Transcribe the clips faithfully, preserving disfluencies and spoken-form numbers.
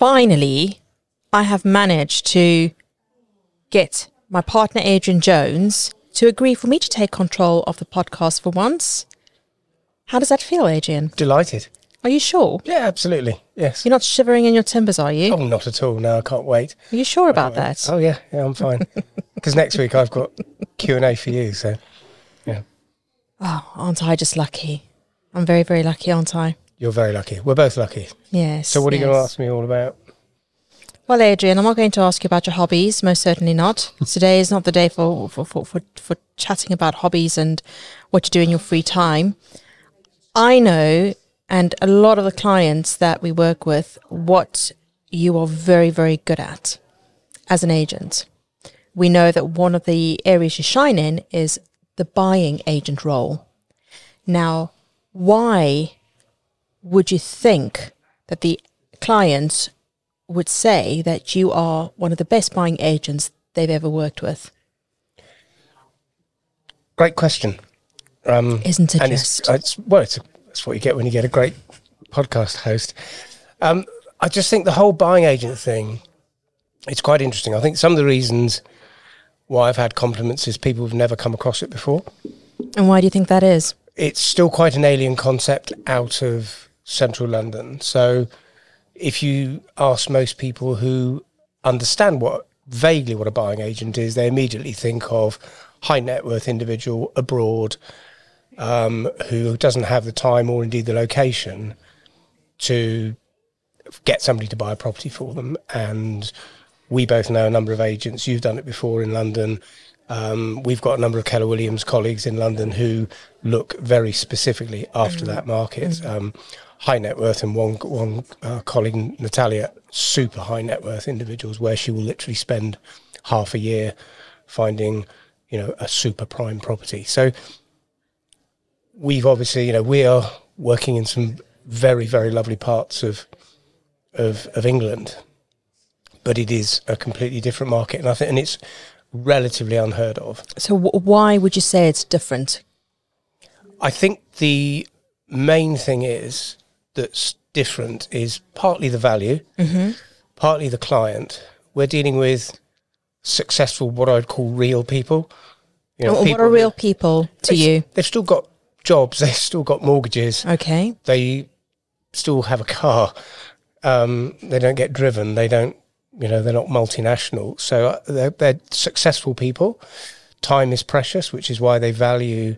finally, I have managed to get my partner, Adrian Jones, to agree for me to take control of the podcast for once. How does that feel, Adrian? Delighted. Are you sure? Yeah, absolutely. Yes. You're not shivering in your timbers, are you? Oh, not at all. No, I can't wait. Are you sure about that? Oh, yeah. Yeah, I'm fine. Because next week I've got Q and A for you, so, yeah. Oh, aren't I just lucky? I'm very, very lucky, aren't I? You're very lucky. We're both lucky. Yes. So what are yes. you going to ask me all about? Well, Adrian, I'm not going to ask you about your hobbies, most certainly not. Today is not the day for, for, for, for, for chatting about hobbies and what you do in your free time. I know... and a lot of the clients that we work with, what you are very, very good at as an agent. We know that one of the areas you shine in is the buying agent role. Now, why would you think that the clients would say that you are one of the best buying agents they've ever worked with? Great question. Um, Isn't it and just? It's, it's, well, it's a That's what you get when you get a great podcast host. Um, I just think the whole buying agent thing, it's quite interesting. I think some of the reasons why I've had compliments is people have never come across it before. And why do you think that is? It's still quite an alien concept out of central London. So if you ask most people who understand what vaguely what a buying agent is, they immediately think of high net worth individual abroad, Um, who doesn't have the time or indeed the location to get somebody to buy a property for them. And we both know a number of agents. You've done it before in London. Um, we've got a number of Keller Williams colleagues in London who look very specifically after that market. Um, high net worth, and one, one uh, colleague, Natalia, super high net worth individuals, where she will literally spend half a year finding, you know, a super prime property. So we've obviously, you know, we are working in some very, very lovely parts of, of of England, but it is a completely different market, and I think, and it's relatively unheard of. So, w why would you say it's different? I think the main thing is that's different is partly the value, mm-hmm. partly the client. We're dealing with successful, what I'd call real people. You know, what people, are real people to you? They've still got jobs, they've still got mortgages, okay, they still have a car, um they don't get driven, they don't, you know, they're not multinational, so they're, they're successful people. Time is precious, which is why they value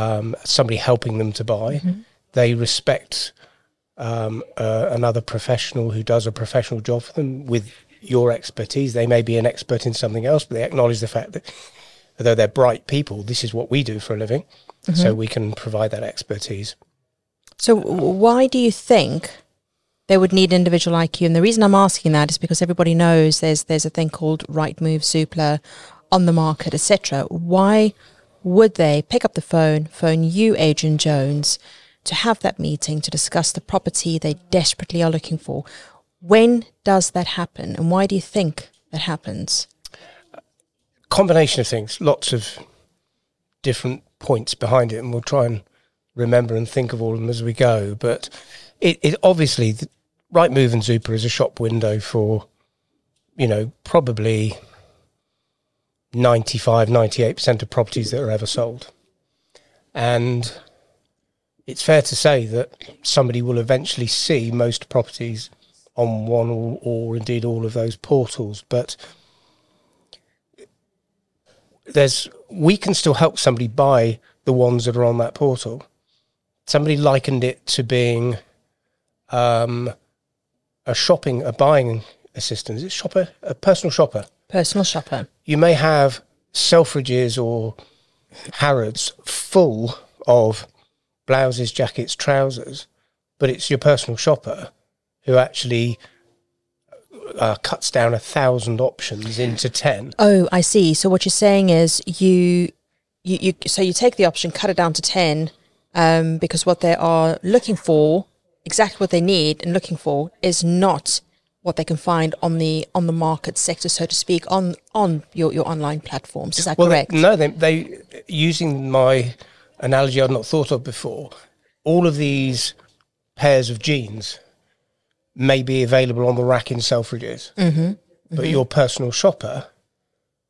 um somebody helping them to buy. Mm-hmm. They respect um uh, another professional who does a professional job for them with your expertise. They may be an expert in something else, but they acknowledge the fact that although they're bright people, this is what we do for a living. Mm-hmm. So we can provide that expertise. So why do you think they would need an individual like you? And the reason I'm asking that is because everybody knows there's there's a thing called Rightmove, Zoopla, on the market, et cetera. Why would they pick up the phone, phone you, Adrian Jones, to have that meeting to discuss the property they desperately are looking for? When does that happen, and why do you think that happens? Combination of things, lots of different points behind it, and we'll try and remember and think of all of them as we go. But it, it obviously, the Rightmove and Zoopla is a shop window for, you know, probably ninety-five, ninety-eight percent of properties that are ever sold. And it's fair to say that somebody will eventually see most properties on one or, or indeed all of those portals. But there's, we can still help somebody buy the ones that are on that portal. Somebody likened it to being um, a shopping, a buying assistant. Is it shopper? A personal shopper. Personal shopper. You may have Selfridges or Harrods full of blouses, jackets, trousers, but it's your personal shopper who actually Uh, cuts down a thousand options into ten. Oh, I see. So what you're saying is you, you, you so you take the option, cut it down to ten, um, because what they are looking for, exactly what they need and looking for, is not what they can find on the on the market sector, so to speak, on on your your online platforms. Is that well, correct? They, no, they they using my analogy I've not thought of before. All of these pairs of jeans may be available on the rack in Selfridges, mm-hmm, mm-hmm, but your personal shopper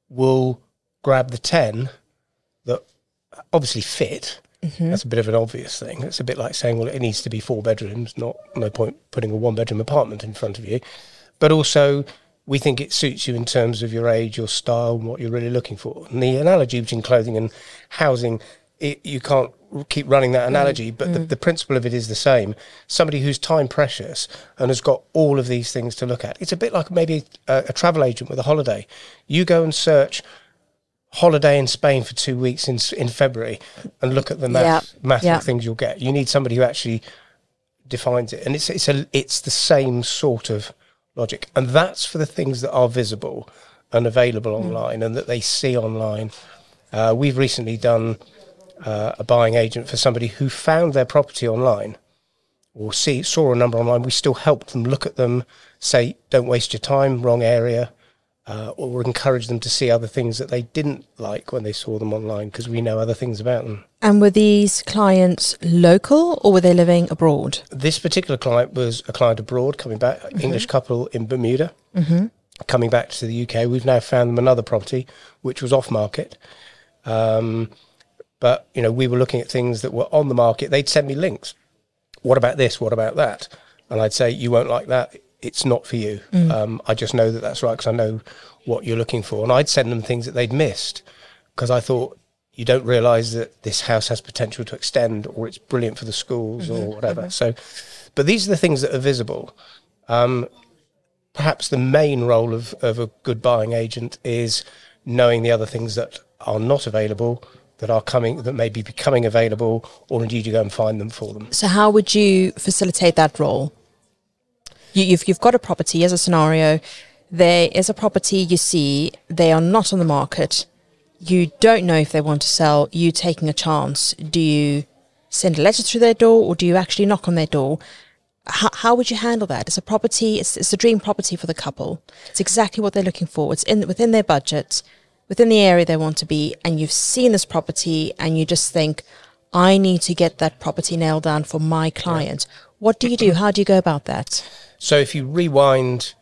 will grab the ten that obviously fit. Mm-hmm. That's a bit of an obvious thing. It's a bit like saying, well, it needs to be four bedrooms, not no point putting a one-bedroom apartment in front of you. But also, we think it suits you in terms of your age, your style, and what you're really looking for. And the analogy between clothing and housing, it, you can't keep running that analogy, but mm. the, the principle of it is the same. Somebody who's time precious and has got all of these things to look at. It's a bit like maybe a, a travel agent with a holiday. You go and search holiday in Spain for two weeks in in February and look at the mass, yeah. massive yeah. things you'll get. You need somebody who actually defines it. And it's it's a, it's the same sort of logic. And that's for the things that are visible and available online mm. and that they see online. Uh, we've recently done uh, a buying agent for somebody who found their property online or see saw a number online. We still helped them look at them, say, don't waste your time, wrong area, Uh, or encourage them to see other things that they didn't like when they saw them online, because we know other things about them. And were these clients local or were they living abroad? This particular client was a client abroad coming back, mm-hmm. English couple in Bermuda, mm-hmm. coming back to the U K. We've now found them another property, which was off market. Um, but, you know, we were looking at things that were on the market. They'd send me links. What about this? What about that? And I'd say, you won't like that. It's not for you. Mm. Um, I just know that that's right because I know what you're looking for. And I'd send them things that they'd missed because I thought, you don't realise that this house has potential to extend, or it's brilliant for the schools, mm-hmm. or whatever. Mm-hmm. So, but these are the things that are visible. Um, perhaps the main role of, of a good buying agent is knowing the other things that are not available, that are coming, that may be becoming available, or indeed you go and find them for them. So how would you facilitate that role? You, you've, you've got a property as a scenario. There is a property you see, they are not on the market. You don't know if they want to sell. You're taking a chance. Do you send a letter through their door, or do you actually knock on their door? How, how would you handle that? It's a property. It's, it's a dream property for the couple. It's exactly what they're looking for. It's in, within their budget, within the area they want to be. And you've seen this property and you just think, I need to get that property nailed down for my client. Yeah. What do you do? How do you go about that? So if you rewind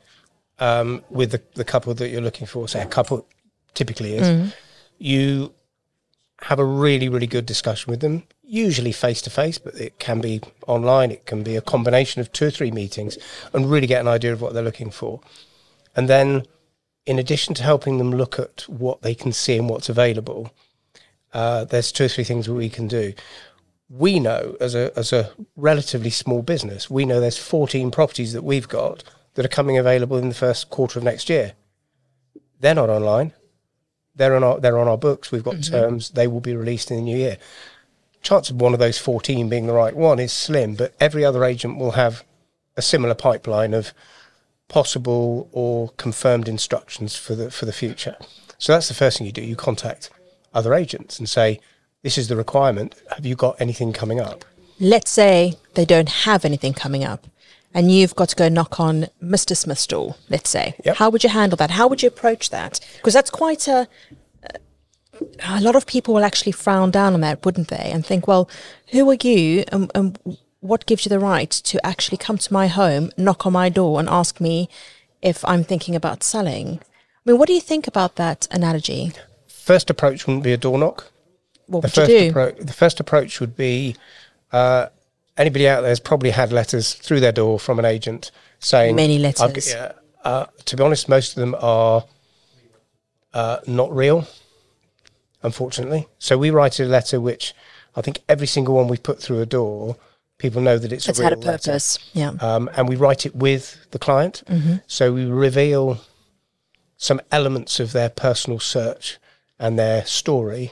um, with the, the couple that you're looking for, say a couple typically is, mm. you have a really, really good discussion with them, usually face-to-face, but it can be online. It can be a combination of two or three meetings, and really get an idea of what they're looking for. And then in addition to helping them look at what they can see and what's available, uh, there's two or three things that we can do. We know, as a as a relatively small business, we know there's fourteen properties that we've got that are coming available in the first quarter of next year. They're not online. They're on our, they're on our books. We've got mm-hmm. terms. They will be released in the new year. Chance of one of those fourteen being the right one is slim, but every other agent will have a similar pipeline of possible or confirmed instructions for the for the future. So that's the first thing you do. You contact other agents and say, this is the requirement. Have you got anything coming up? Let's say they don't have anything coming up and you've got to go knock on Mister Smith's door, let's say. Yep. How would you handle that? How would you approach that? Because that's quite a... A lot of people will actually frown down on that, wouldn't they? And think, well, who are you and, and what gives you the right to actually come to my home, knock on my door and ask me if I'm thinking about selling? I mean, what do you think about that analogy? First approach wouldn't be a door knock. What the first approach, the first approach would be uh, anybody out there has probably had letters through their door from an agent saying many letters. Uh, uh, to be honest, most of them are uh, not real, unfortunately. So we write a letter which I think every single one we put through a door, people know that it's, it's a real had a purpose, letter. Yeah. Um, and we write it with the client, mm-hmm. so we reveal some elements of their personal search and their story,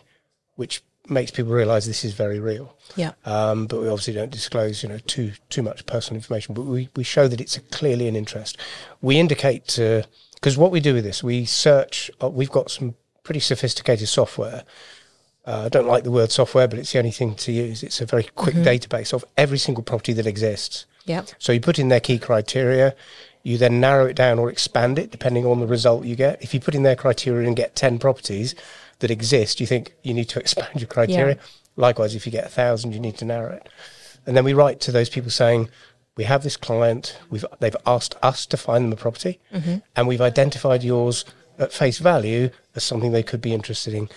which makes people realise this is very real. Yeah. Um, but we obviously don't disclose, you know, too too much personal information. But we, we show that it's a, clearly an interest. We indicate to, because what we do with this, we search. Uh, we've got some pretty sophisticated software. Uh, I don't like the word software, but it's the only thing to use. It's a very quick mm-hmm. database of every single property that exists. Yeah. So you put in their key criteria. You then narrow it down or expand it depending on the result you get. If you put in their criteria and get ten properties that exist, you think you need to expand your criteria. Yeah. Likewise, if you get a thousand, you need to narrow it. And then we write to those people saying, we have this client, we've they've asked us to find them a property, mm-hmm. and we've identified yours at face value as something they could be interested in.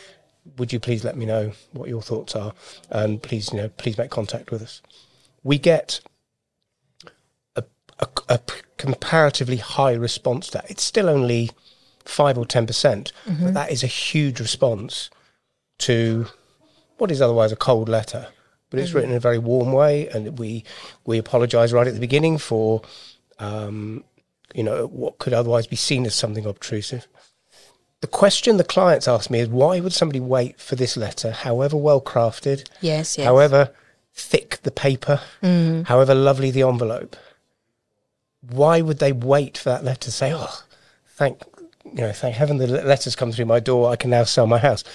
Would you please let me know what your thoughts are, and please, you know, please make contact with us. We get a, a, a comparatively high response to that. It's still only five or ten percent, mm-hmm. but that is a huge response to what is otherwise a cold letter. But it's mm-hmm. written in a very warm way, and we we apologise right at the beginning for um, you know, what could otherwise be seen as something obtrusive. The question the clients ask me is, why would somebody wait for this letter, however well crafted, yes, yes. however thick the paper, mm. however lovely the envelope? Why would they wait for that letter to say, oh, thank you know, thank heaven the letter's come through my door, I can now sell my house?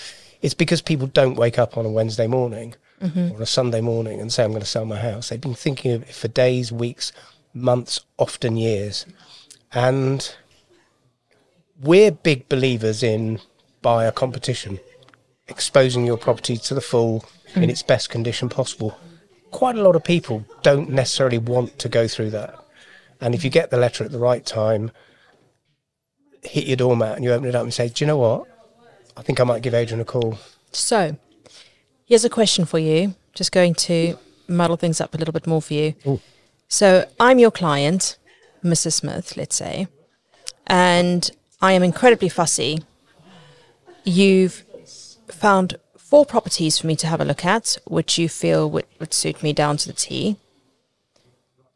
It's because people don't wake up on a Wednesday morning mm-hmm. or a Sunday morning and say, I'm going to sell my house. They've been thinking of it for days, weeks, months, often years. And we're big believers in buyer competition, exposing your property to the full mm. in its best condition possible. Quite a lot of people don't necessarily want to go through that. And if you get the letter at the right time, hit your doormat and you open it up and say, do you know what? I think I might give Adrian a call. So here's a question for you. Just going to muddle things up a little bit more for you. Ooh. So I'm your client, Missus Smith, let's say, and I am incredibly fussy. You've found four properties for me to have a look at, which you feel would, would suit me down to the T.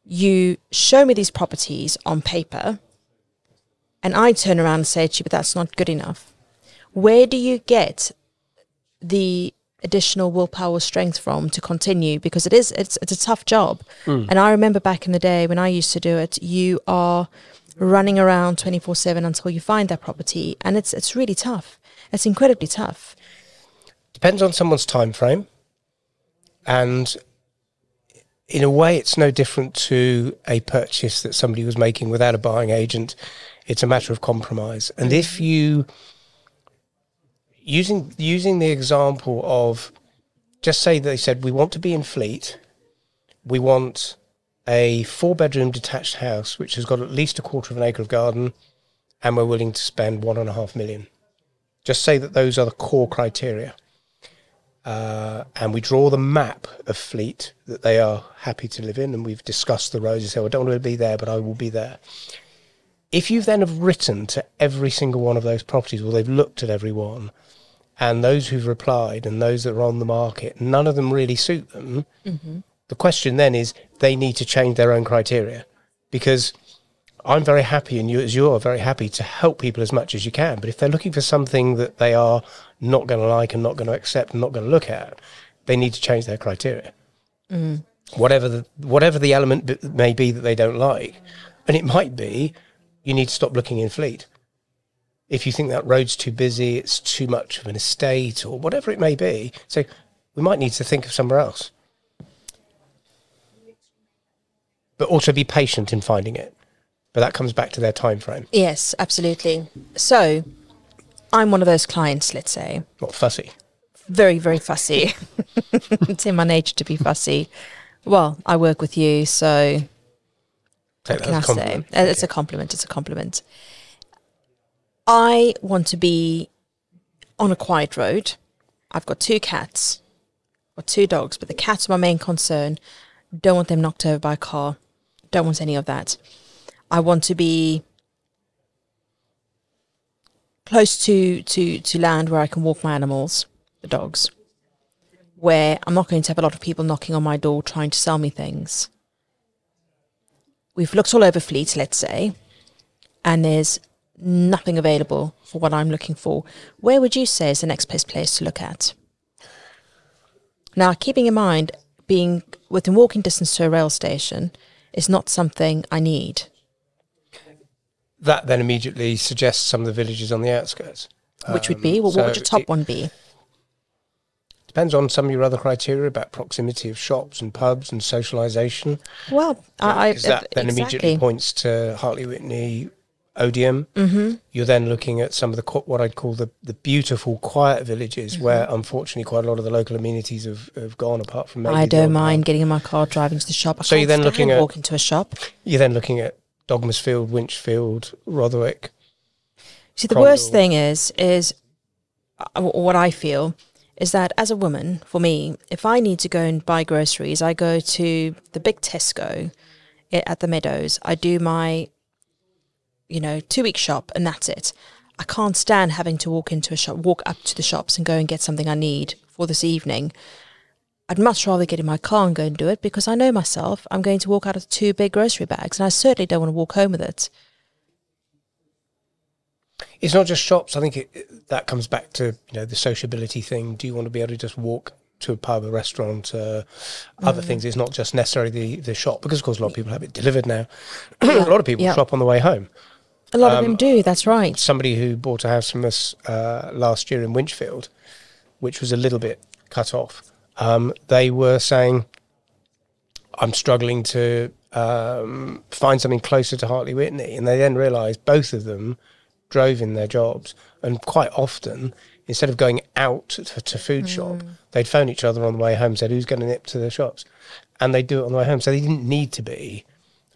You show me these properties on paper, and I turn around and say to you, but that's not good enough. Where do you get the additional willpower strength from to continue? Because it is, it's, it's a tough job. Mm. And I remember back in the day when I used to do it, you are running around twenty-four seven until you find that property, and it's it's really tough. It's incredibly tough. Depends on someone's time frame, and in a way it's no different to a purchase that somebody was making without a buying agent. It's a matter of compromise. And if you using using the example of, just say they said, we want to be in Fleet, we want a four-bedroom detached house which has got at least a quarter of an acre of garden, and we're willing to spend one and a half million. Just say that those are the core criteria. Uh, and we draw the map of Fleet that they are happy to live in, and we've discussed the roads and say, I don't want to be there, but I will be there. If you then have written to every single one of those properties, well, they've looked at every one, and those who've replied and those that are on the market, none of them really suit them. Mm-hmm. The question then is, they need to change their own criteria, because I'm very happy, and you as you are very happy, to help people as much as you can. But if they're looking for something that they are not going to like and not going to accept and not going to look at, they need to change their criteria, mm. whatever the, whatever the element may be that they don't like. And it might be, you need to stop looking in Fleet. If you think that road's too busy, it's too much of an estate, or whatever it may be, so we might need to think of somewhere else. But also be patient in finding it. But that comes back to their time frame. Yes, absolutely. So I'm one of those clients, let's say. Not fussy. Very, very fussy. It's in my nature to be fussy. Well, I work with you, so take that as a compliment. Say? It's a compliment. It's a compliment. I want to be on a quiet road. I've got two cats or two dogs, but the cats are my main concern. Don't want them knocked over by a car. Don't want any of that. I want to be close to, to, to land where I can walk my animals, the dogs, where I'm not going to have a lot of people knocking on my door trying to sell me things. We've looked all over Fleet, let's say, and there's nothing available for what I'm looking for. Where would you say is the next best place to look at? Now, keeping in mind, being within walking distance to a rail station is not something I need. That then immediately suggests some of the villages on the outskirts. Which um, would be? Well, so what would your top it, one be? Depends on some of your other criteria about proximity of shops and pubs and socialisation. Well, yeah, I... I that then exactly. immediately points to Hartley Wintney, Odium. Mm-hmm. You're then looking at some of the what I'd call the, the beautiful quiet villages, mm-hmm. where unfortunately quite a lot of the local amenities have, have gone, apart from maybe I don't mind park. getting in my car, driving to the shop. I so can't you're then looking at walking to a shop. You're then looking at Dogmasfield, Winchfield, Rotherwick. See, the Cromwell. worst thing is is uh, what I feel is that as a woman, for me, if I need to go and buy groceries, I go to the big Tesco at the Meadows. I do my, you know, two-week shop, and that's it. I can't stand having to walk into a shop, walk up to the shops and go and get something I need for this evening. I'd much rather get in my car and go and do it, because I know myself, I'm going to walk out with two big grocery bags, and I certainly don't want to walk home with it. It's not just shops. I think it, that comes back to, you know, the sociability thing. Do you want to be able to just walk to a pub, a restaurant, uh, other mm. things? It's not just necessarily the, the shop, because, of course, a lot of people have it delivered now. Yeah. A lot of people yeah. shop on the way home. A lot um, of them do, that's right. Somebody who bought a house from us uh, last year in Winchfield, which was a little bit cut off, um, they were saying, I'm struggling to um, find something closer to Hartley Wintney. And they then realised both of them drove in their jobs, and quite often, instead of going out to, to food mm. shop, they'd phone each other on the way home, said, who's going to nip to the shops? And they'd do it on the way home. So they didn't need to be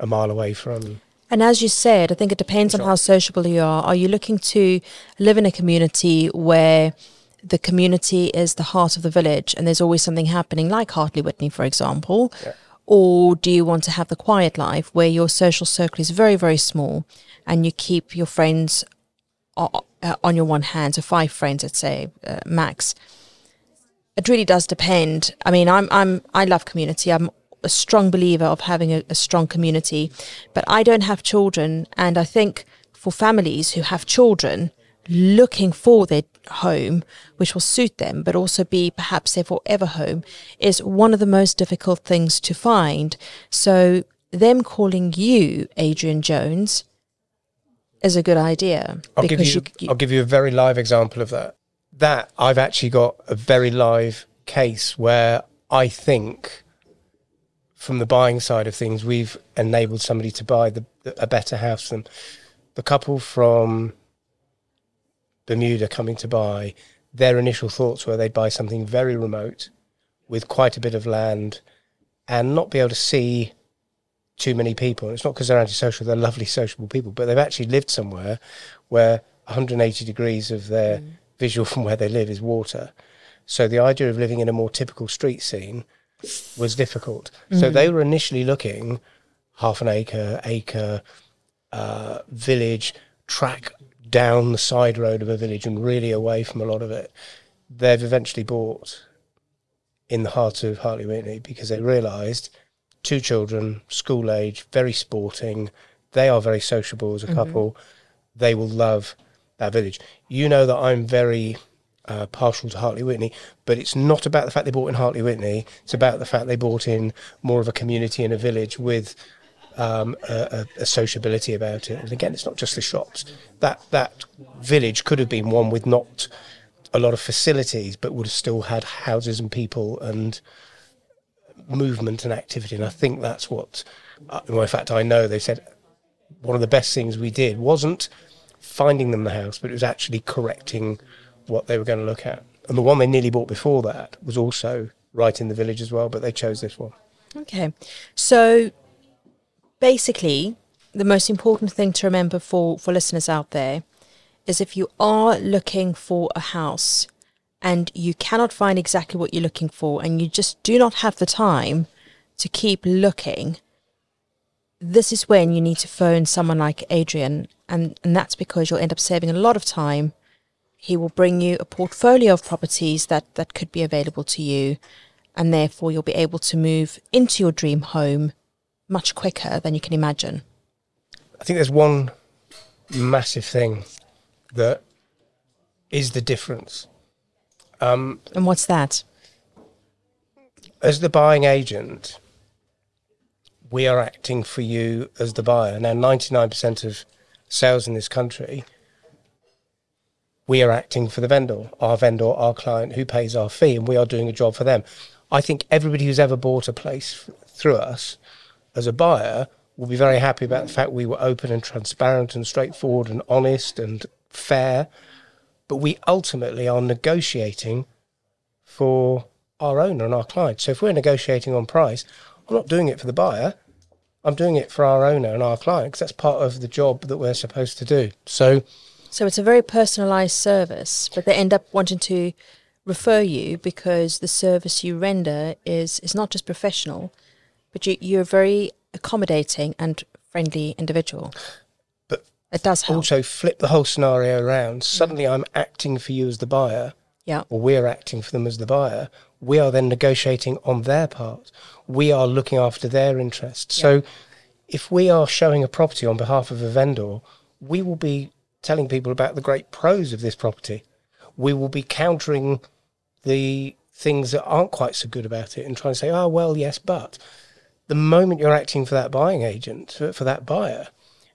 a mile away from... And as you said, I think it depends on how sociable you are. Are you looking to live in a community where the community is the heart of the village and there's always something happening, like Hartley Wintney, for example? Yeah. Or do you want to have the quiet life where your social circle is very, very small and you keep your friends on your one hand, so five friends, let's say, uh, max? It really does depend. I mean, I'm, I'm, I love community. I'm a strong believer of having a, a strong community, but I don't have children, and I think for families who have children looking for their home which will suit them but also be perhaps their forever home is one of the most difficult things to find. So them calling you Adrian Jones is a good idea. I'll, give you, you, you, I'll give you a very live example of that. That I've actually got a very live case where I think from the buying side of things, we've enabled somebody to buy the, a better house than the couple from Bermuda coming to buy. Their initial thoughts were they'd buy something very remote with quite a bit of land and not be able to see too many people. It's not because they're antisocial, they're lovely, sociable people, but they've actually lived somewhere where one hundred eighty degrees of their mm. visual from where they live is water. So the idea of living in a more typical street scene was difficult. Mm-hmm. So they were initially looking half an acre, acre, uh, village, track down the side road of a village and really away from a lot of it. They've eventually bought in the heart of Hartley Wintney because they realised two children, school age, very sporting. They are very sociable as a mm-hmm. couple. They will love that village. You know that I'm very... Uh, partial to Hartley Wintney, but it's not about the fact they bought in Hartley Wintney, it's about the fact they bought in more of a community and a village with um, a, a, a sociability about it. And again, it's not just the shops. That that village could have been one with not a lot of facilities, but would have still had houses and people and movement and activity. And I think that's what, uh, well, in fact, I know they said one of the best things we did wasn't finding them the house, but it was actually correcting what they were going to look at. And the one they nearly bought before that was also right in the village as well, but they chose this one. Okay, so basically the most important thing to remember for for listeners out there is, if you are looking for a house and you cannot find exactly what you're looking for and you just do not have the time to keep looking, this is when you need to phone someone like Adrian, and and that's because you'll end up saving a lot of time. He will bring you a portfolio of properties that, that could be available to you, and therefore you'll be able to move into your dream home much quicker than you can imagine. I think there's one massive thing that is the difference. Um, and what's that? As the buying agent, we are acting for you as the buyer. Now, ninety-nine percent of sales in this country... we are acting for the vendor, our vendor, our client who pays our fee, and we are doing a job for them. I think everybody who's ever bought a place through us as a buyer will be very happy about the fact we were open and transparent and straightforward and honest and fair. But we ultimately are negotiating for our owner and our client. So if we're negotiating on price, I'm not doing it for the buyer. I'm doing it for our owner and our client, because that's part of the job that we're supposed to do. So so it's a very personalised service, but they end up wanting to refer you because the service you render is, is not just professional, but you, you're a very accommodating and friendly individual. But it does help. Also flip the whole scenario around. Suddenly I'm acting for you as the buyer. Yeah. Or we're acting for them as the buyer. We are then negotiating on their part. We are looking after their interests. Yeah. So if we are showing a property on behalf of a vendor, we will be telling people about the great pros of this property. We will be countering the things that aren't quite so good about it and trying to say, oh, well, yes, but the moment you're acting for that buying agent, for that buyer,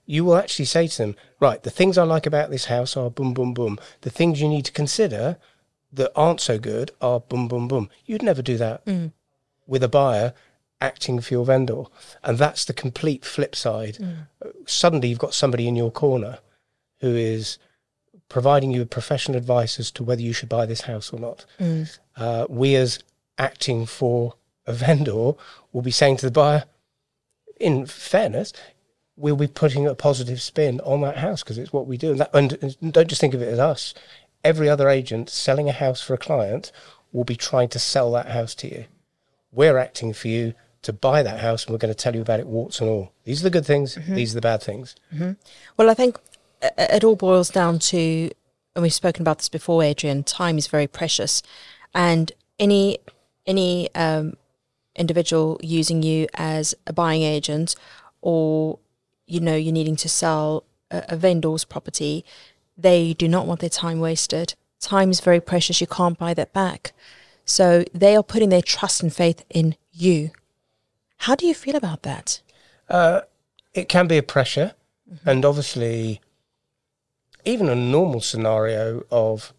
you will actually say to them, right, the things I like about this house are boom, boom, boom. The things you need to consider that aren't so good are boom, boom, boom. You'd never do that mm. with a buyer acting for your vendor. And that's the complete flip side. Mm. Suddenly you've got somebody in your corner who is providing you with professional advice as to whether you should buy this house or not. Mm. Uh, we as acting for a vendor will be saying to the buyer, in fairness, we'll be putting a positive spin on that house because it's what we do. And, that, and don't just think of it as us. Every other agent selling a house for a client will be trying to sell that house to you. We're acting for you to buy that house, and we're going to tell you about it, warts and all. These are the good things. Mm-hmm. These are the bad things. Mm-hmm. Well, I think it all boils down to, and we've spoken about this before, Adrian, time is very precious. And any any um, individual using you as a buying agent, or, you know, you're needing to sell a, a vendor's property, they do not want their time wasted. Time is very precious. You can't buy that back. So they are putting their trust and faith in you. How do you feel about that? Uh, it can be a pressure. Mm-hmm. And obviously, even a normal scenario of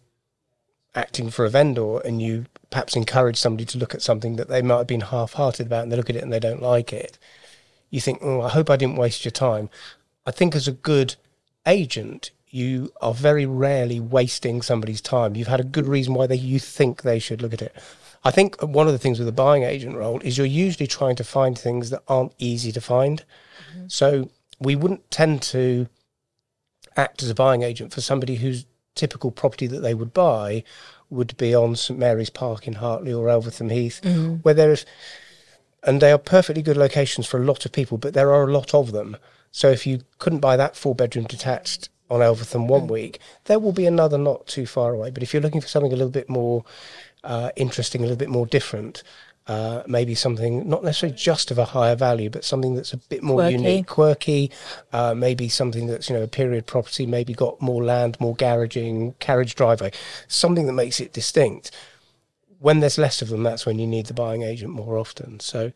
acting for a vendor and you perhaps encourage somebody to look at something that they might have been half-hearted about and they look at it and they don't like it, you think, oh, I hope I didn't waste your time. I think as a good agent, you are very rarely wasting somebody's time. You've had a good reason why they, you think they should look at it. I think one of the things with a buying agent role is you're usually trying to find things that aren't easy to find. Mm-hmm. So we wouldn't tend to act as a buying agent for somebody whose typical property that they would buy would be on St Mary's Park in Hartley or Elvetham Heath, mm-hmm. where there is, and they are perfectly good locations for a lot of people, but there are a lot of them. So if you couldn't buy that four-bedroom detached on Elvetham one week, there will be another not too far away. But if you're looking for something a little bit more uh, interesting, a little bit more different, uh, maybe something not necessarily just of a higher value, but something that's a bit more quirky. unique, quirky, uh, maybe something that's, you know, a period property, maybe got more land, more garaging, carriage driveway, something that makes it distinct. When there's less of them, that's when you need the buying agent more often. So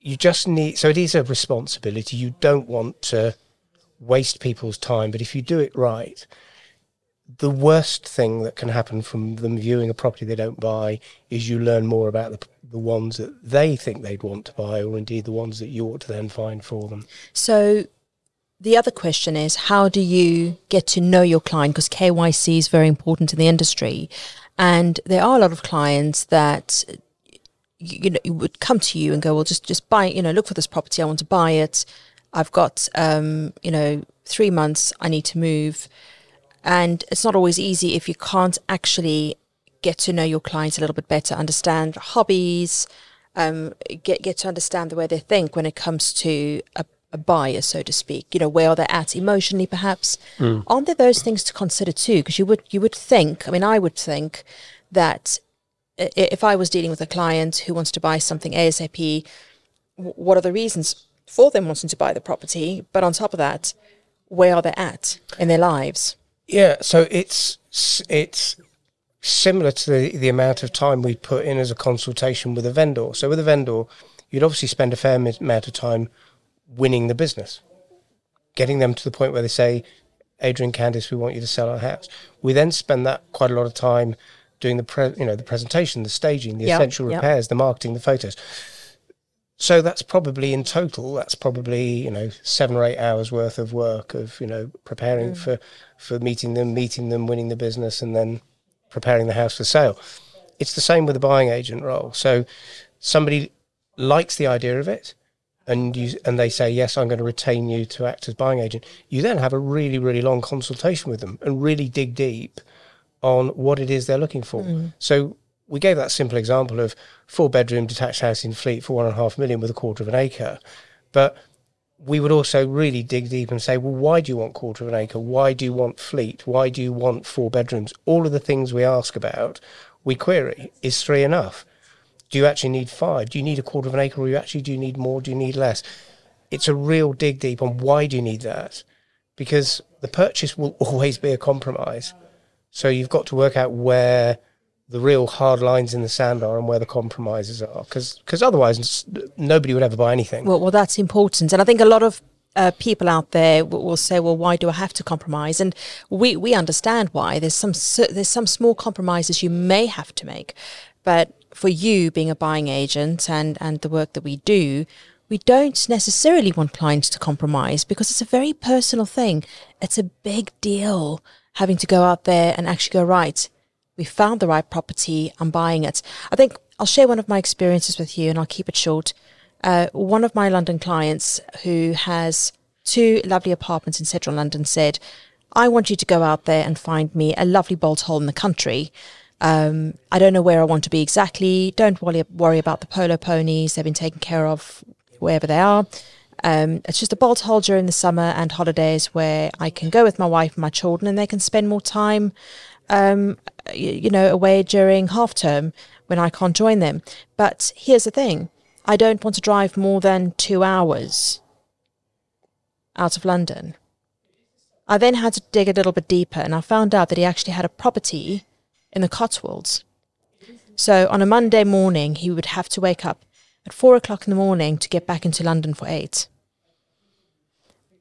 you just need, so it is a responsibility. You don't want to waste people's time, but if you do it right, the worst thing that can happen from them viewing a property they don't buy is you learn more about the, the ones that they think they'd want to buy, or indeed the ones that you ought to then find for them. So the other question is, how do you get to know your client? Because K Y C is very important in the industry, and there are a lot of clients that you, you know would come to you and go, well, just just buy, you know, look for this property, I want to buy it, I've got, um, you know, three months, I need to move. And it's not always easy if you can't actually get to know your clients a little bit better, understand hobbies, um, get get to understand the way they think when it comes to a, a buyer, so to speak. You know, where are they at emotionally, perhaps? Mm. Aren't there those things to consider too? Because you would, you would think, I mean, I would think that if I was dealing with a client who wants to buy something ASAP, what are the reasons for them wanting to buy the property, but on top of that, where are they at in their lives? Yeah, so it's it's similar to the, the amount of time we put in as a consultation with a vendor. So with a vendor, you'd obviously spend a fair amount of time winning the business, getting them to the point where they say, Adrian, Candice, we want you to sell our house. We then spend that quite a lot of time doing the pre, you know the presentation, the staging, the yep, essential repairs, yep. the marketing, the photos. So that's probably in total, that's probably, you know, seven or eight hours worth of work of, you know, preparing mm. for, for meeting them, meeting them, winning the business, and then preparing the house for sale. It's the same with the buying agent role. So somebody likes the idea of it, and you, and they say, yes, I'm going to retain you to act as buying agent. You then have a really, really long consultation with them and really dig deep on what it is they're looking for. Mm. So we gave that simple example of four-bedroom detached house in Fleet for one and a half million with a quarter of an acre. But we would also really dig deep and say, well, why do you want quarter of an acre? Why do you want Fleet? Why do you want four bedrooms? All of the things we ask about, we query. Is three enough? Do you actually need five? Do you need a quarter of an acre, or you actually do you need more? Do you need less? It's a real dig deep on why do you need that? Because the purchase will always be a compromise. So you've got to work out where the real hard lines in the sand are and where the compromises are, because because otherwise nobody would ever buy anything. Well, well, that's important. And I think a lot of uh, people out there will, will say, well, why do I have to compromise? And we, we understand why. There's some, there's some small compromises you may have to make. But for you being a buying agent and, and the work that we do, we don't necessarily want clients to compromise, because it's a very personal thing. It's a big deal having to go out there and actually go, right, we found the right property, I'm buying it. I think I'll share one of my experiences with you, and I'll keep it short. Uh, one of my London clients, who has two lovely apartments in central London, said, I want you to go out there and find me a lovely bolt hole in the country. Um, I don't know where I want to be exactly. Don't worry, worry about the polo ponies. They've been taken care of wherever they are. Um, it's just a bolt hole during the summer and holidays where I can go with my wife and my children, and they can spend more time Um, you know, away during half term when I can't join them. But here's the thing. I don't want to drive more than two hours out of London. I then had to dig a little bit deeper, and I found out that he actually had a property in the Cotswolds. So on a Monday morning, he would have to wake up at four o'clock in the morning to get back into London for eight.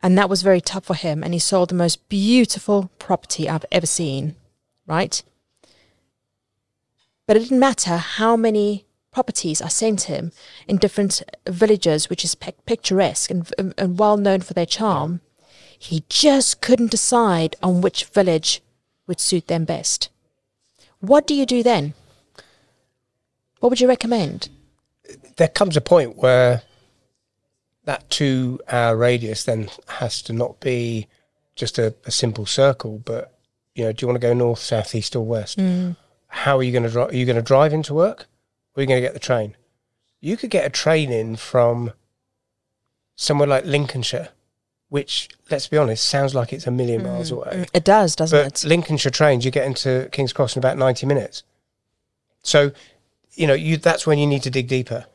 And that was very tough for him. And he sold the most beautiful property I've ever seen. Right? But it didn't matter how many properties I sent him in different villages, which is picturesque and, and, and well known for their charm. He just couldn't decide on which village would suit them best. What do you do then? What would you recommend? There comes a point where that two-hour radius then has to not be just a, a simple circle, but you know, do you want to go north, south, east, or west? Mm. How are you going to drive? Are you going to drive into work? Or are you going to get the train? You could get a train in from somewhere like Lincolnshire, which, let's be honest, sounds like it's a million miles mm. away. It does, doesn't but it? Lincolnshire trains, you get into King's Cross in about ninety minutes. So, you know, you that's when you need to dig deeper.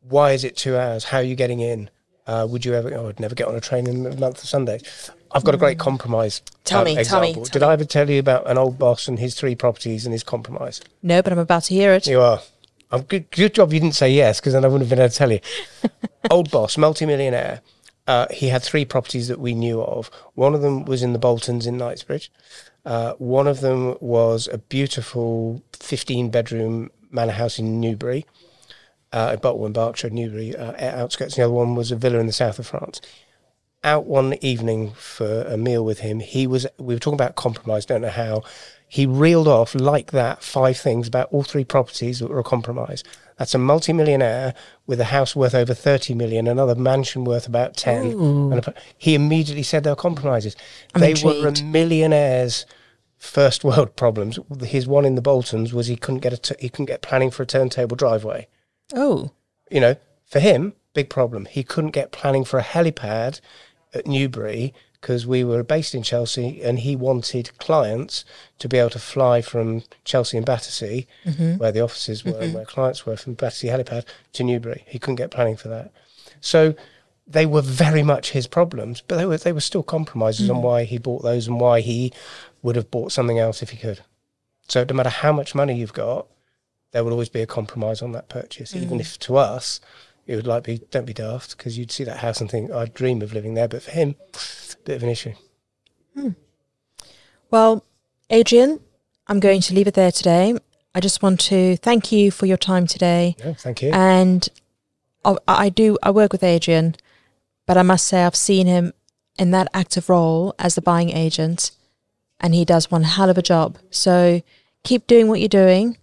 Why is it two hours? How are you getting in? Uh, would you ever? Oh, I'd never get on a train in the month of Sundays. I've got a great compromise. Tell me, um, tell me. Tell Did I ever tell you about an old boss and his three properties and his compromise? No, but I'm about to hear it. You are. Um, good, good job you didn't say yes, because then I wouldn't have been able to tell you. Old boss, multi-millionaire. Uh, he had three properties that we knew of. One of them was in the Boltons in Knightsbridge. Uh, one of them was a beautiful fifteen-bedroom manor house in Newbury, uh, in Berkshire, Newbury, uh, outskirts. The other one was a villa in the south of France. Out one evening for a meal with him, he was we were talking about compromise, don't know how. He reeled off like that five things about all three properties that were a compromise. That's a multi-millionaire with a house worth over thirty million, another mansion worth about ten. Ooh. And a, he immediately said there were compromises. I'm they intrigued. Were a millionaire's first world problems. His one in the Boltons was he couldn't get a t he couldn't get planning for a turntable driveway. Oh. You know, for him, big problem. He couldn't get planning for a helipad at Newbury, because we were based in Chelsea, and he wanted clients to be able to fly from Chelsea and Battersea, mm-hmm. where the offices were mm-hmm. and where clients were, from Battersea helipad to Newbury. He couldn't get planning for that. So they were very much his problems, but they were, they were still compromises mm-hmm. on why he bought those and why he would have bought something else if he could. So no matter how much money you've got, there will always be a compromise on that purchase, mm-hmm. even if to us it would like be, don't be daft, because you'd see that house and think, I'd dream of living there. But for him, it's a bit of an issue. Hmm. Well, Adrian, I'm going to leave it there today. I just want to thank you for your time today. Yeah, thank you. And I, I do, I work with Adrian, but I must say I've seen him in that active role as the buying agent, and he does one hell of a job. So keep doing what you're doing.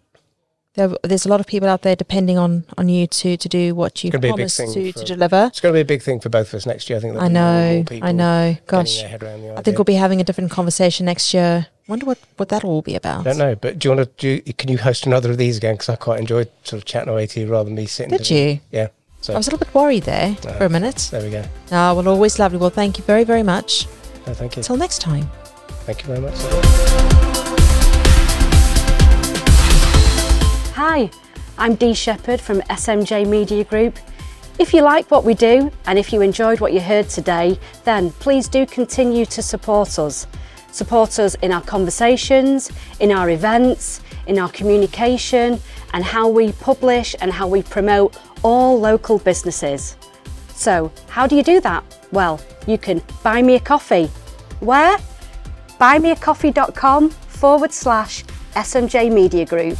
There, there's a lot of people out there depending on, on you to, to do what you promise to, to deliver. It's going to be a big thing for both of us next year. I think I know, I know. Gosh, I think we'll be having a different conversation next year. Wonder what, what that'll all be about. I don't know, but do you want to do? Can you host another of these again? Because I quite enjoyed sort of chatting away to you rather than me sitting. Did you? Yeah. So I was a little bit worried there uh, for a minute. There we go. Ah, oh, well, always lovely. Well, thank you very, very much. No, thank you. Till next time. Thank you very much. Hi, I'm Dee Shepherd from S M J Media Group. If you like what we do and if you enjoyed what you heard today, then please do continue to support us. Support us in our conversations, in our events, in our communication, and how we publish and how we promote all local businesses. So, how do you do that? Well, you can buy me a coffee. Where? buy me a coffee dot com forward slash S M J Media Group.